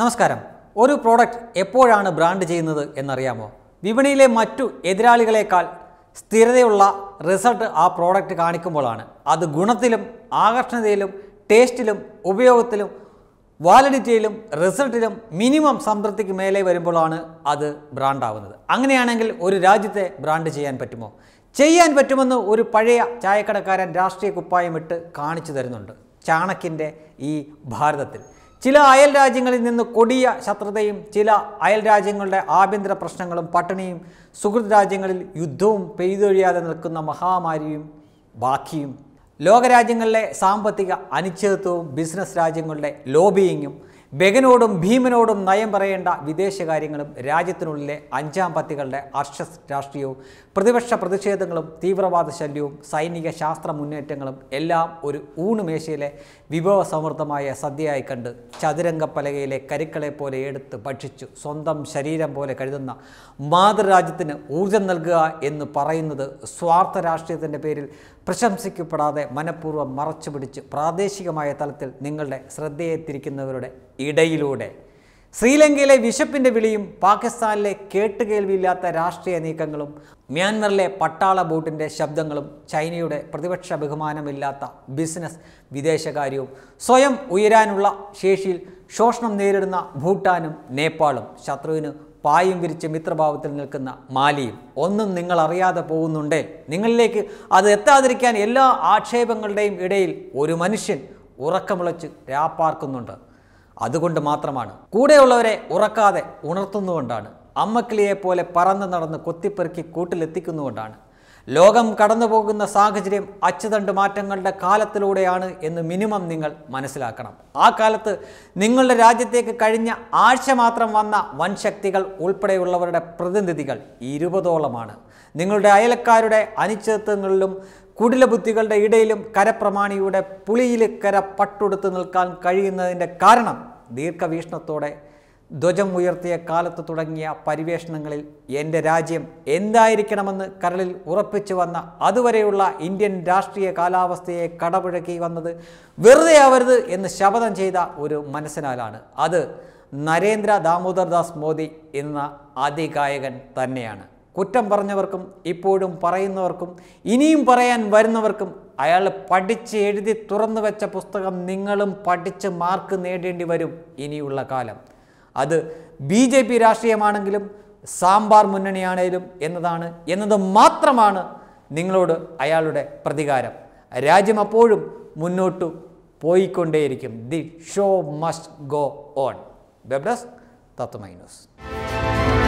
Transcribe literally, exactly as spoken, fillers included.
നമസ്കാരം. ഒരു പ്രോഡക്റ്റ് എപ്പോഴാണ് ബ്രാൻഡ് ചെയ്യുന്നത് എന്നറിയാമോ? വിപണിയിലെ മറ്റു എതിരാളികളേക്കാൾ സ്ഥിരതയുള്ള റിസൾട്ട് ആ പ്രോഡക്റ്റ് കാണിക്കുമ്പോഴാണ്. അത് ഗുണത്തിലും ആകർഷണതയിലും ടേസ്റ്റിലും ഉപയോഗത്തിലും വാലിഡിറ്റിയിലും റിസൾട്ടിലും മിനിമം സംതൃപ്തിക്ക് മേലെ വരുമ്പോഴാണ് അത് ബ്രാൻഡാവുന്നത്. അങ്ങനെയാണെങ്കിൽ ഒരു രാജ്യത്തെ ബ്രാൻഡ് ചെയ്യാൻ പറ്റുമോ? ചെയ്യാൻ പറ്റുമെന്ന് ഒരു പഴയ ചായക്കടക്കാരൻ രാഷ്ട്രീയ കുപ്പായമിട്ട് കാണിച്ചു തരുന്നുണ്ട് ചാണക്കിൻ്റെ ഈ ഭാരതത്തിൽ. ചില അയൽ രാജ്യങ്ങളിൽ നിന്ന് കൊടിയ ശത്രുതയും ചില അയൽ രാജ്യങ്ങളുടെ ആഭ്യന്തര പ്രശ്നങ്ങളും പട്ടിണിയും സുഹൃത് രാജ്യങ്ങളിൽ യുദ്ധവും പെയ്തൊഴിയാതെ നിൽക്കുന്ന മഹാമാരിയും ബാക്കിയും ലോകരാജ്യങ്ങളിലെ സാമ്പത്തിക അനിശ്ചിതത്വവും ബിസിനസ് രാജ്യങ്ങളുടെ ലോബിയിങ്ങും ബെഗനോടും ഭീമനോടും നയം പറയേണ്ട വിദേശകാര്യങ്ങളും രാജ്യത്തിനുള്ളിലെ അഞ്ചാം പത്തികളുടെ അർഷ രാഷ്ട്രീയവും പ്രതിപക്ഷ പ്രതിഷേധങ്ങളും തീവ്രവാദ ശല്യവും സൈനിക ശാസ്ത്ര മുന്നേറ്റങ്ങളും എല്ലാം ഒരു ഊണുമേശയിലെ വിഭവസമൃദ്ധമായ സദ്യയായി കണ്ട് ചതുരംഗപ്പലകയിലെ കരുക്കളെ പോലെ എടുത്ത് ഭക്ഷിച്ചു സ്വന്തം ശരീരം പോലെ കരുതുന്ന മാതൃരാജ്യത്തിന് ഊർജ്ജം നൽകുക എന്ന് പറയുന്നത് സ്വാർത്ഥ രാഷ്ട്രീയത്തിൻ്റെ പേരിൽ പ്രശംസിക്കപ്പെടാതെ മനഃപൂർവ്വം മറച്ചുപിടിച്ച് പ്രാദേശികമായ തലത്തിൽ നിങ്ങളുടെ ശ്രദ്ധയെ തിരിക്കുന്നവരുടെ ഇടയിലൂടെ ശ്രീലങ്കയിലെ വിശപ്പിൻ്റെ വിളിയും പാകിസ്ഥാനിലെ കേട്ടുകേൾവിയില്ലാത്ത രാഷ്ട്രീയ നീക്കങ്ങളും മ്യാൻമറിലെ പട്ടാള ബോട്ടിൻ്റെ ശബ്ദങ്ങളും ചൈനയുടെ പ്രതിപക്ഷ ബഹുമാനമില്ലാത്ത ബിസിനസ് വിദേശകാര്യവും സ്വയം ഉയരാനുള്ള ശേഷിയിൽ ശോഷണം നേരിടുന്ന ഭൂട്ടാനും നേപ്പാളും ശത്രുവിന് പായും വിരിച്ച് മിത്രഭാവത്തിൽ നിൽക്കുന്ന മാലിയും ഒന്നും നിങ്ങൾ അറിയാതെ പോകുന്നുണ്ടേ. നിങ്ങളിലേക്ക് അത് എത്താതിരിക്കാൻ എല്ലാ ആക്ഷേപങ്ങളുടെയും ഇടയിൽ ഒരു മനുഷ്യൻ ഉറക്കമുളച്ച് രാപ്പാർക്കുന്നുണ്ട്. അതുകൊണ്ട് മാത്രമാണ്, കൂടെയുള്ളവരെ ഉറക്കാതെ ഉണർത്തുന്നുകൊണ്ടാണ്, അമ്മക്കിളിയെ പോലെ പറന്ന് നടന്ന് കൊത്തിപ്പെറുക്കി കൂട്ടിലെത്തിക്കുന്നുകൊണ്ടാണ്, ലോകം കടന്നു പോകുന്ന സാഹചര്യം അച്ചുതണ്ട് മാറ്റങ്ങളുടെ കാലത്തിലൂടെയാണ് എന്ന് മിനിമം നിങ്ങൾ മനസ്സിലാക്കണം. ആ കാലത്ത് നിങ്ങളുടെ രാജ്യത്തേക്ക് കഴിഞ്ഞ ആഴ്ച മാത്രം വന്ന വൻശക്തികൾ ഉൾപ്പെടെയുള്ളവരുടെ പ്രതിനിധികൾ ഇരുപതോളമാണ്. നിങ്ങളുടെ അയൽക്കാരുടെ അനിശ്ചിതത്വങ്ങളിലും കുടിലബുദ്ധികളുടെ ഇടയിലും കരപ്രമാണിയുടെ പുളിയിലക്കര പട്ടുടുത്ത് നിൽക്കാൻ കഴിയുന്നതിൻ്റെ കാരണം ദീർഘവീക്ഷണത്തോടെ ധ്വജം ഉയർത്തിയ കാലത്ത് തുടങ്ങിയ പരിവേഷണങ്ങളിൽ എൻ്റെ രാജ്യം എന്തായിരിക്കണമെന്ന് കരളിൽ ഉറപ്പിച്ചു വന്ന അതുവരെയുള്ള ഇന്ത്യൻ രാഷ്ട്രീയ കാലാവസ്ഥയെ കടപുഴക്കി വന്നത് വെറുതെ ആവരുത് എന്ന് ശപഥം ചെയ്ത ഒരു മനസ്സിനാലാണ്. അത് നരേന്ദ്ര ദാമോദർദാസ് മോദി എന്ന അതികായകൻ തന്നെയാണ്. കുറ്റം പറഞ്ഞവർക്കും ഇപ്പോഴും പറയുന്നവർക്കും ഇനിയും പറയാൻ വരുന്നവർക്കും അയാൾ പഠിച്ച് എഴുതി തുറന്നു വെച്ച പുസ്തകം നിങ്ങളും പഠിച്ച് മാർക്ക് നേടേണ്ടി വരും ഇനിയുള്ള കാലം. അത് ബി ജെ പി രാഷ്ട്രീയമാണെങ്കിലും സാമ്പാർ മുന്നണിയാണെങ്കിലും എന്നതാണ് എന്നത് മാത്രമാണ് നിങ്ങളോട് അയാളുടെ പ്രതികാരം. രാജ്യം അപ്പോഴും മുന്നോട്ടു പോയിക്കൊണ്ടേയിരിക്കും. The show must go on. Web desk Tatwamayi news.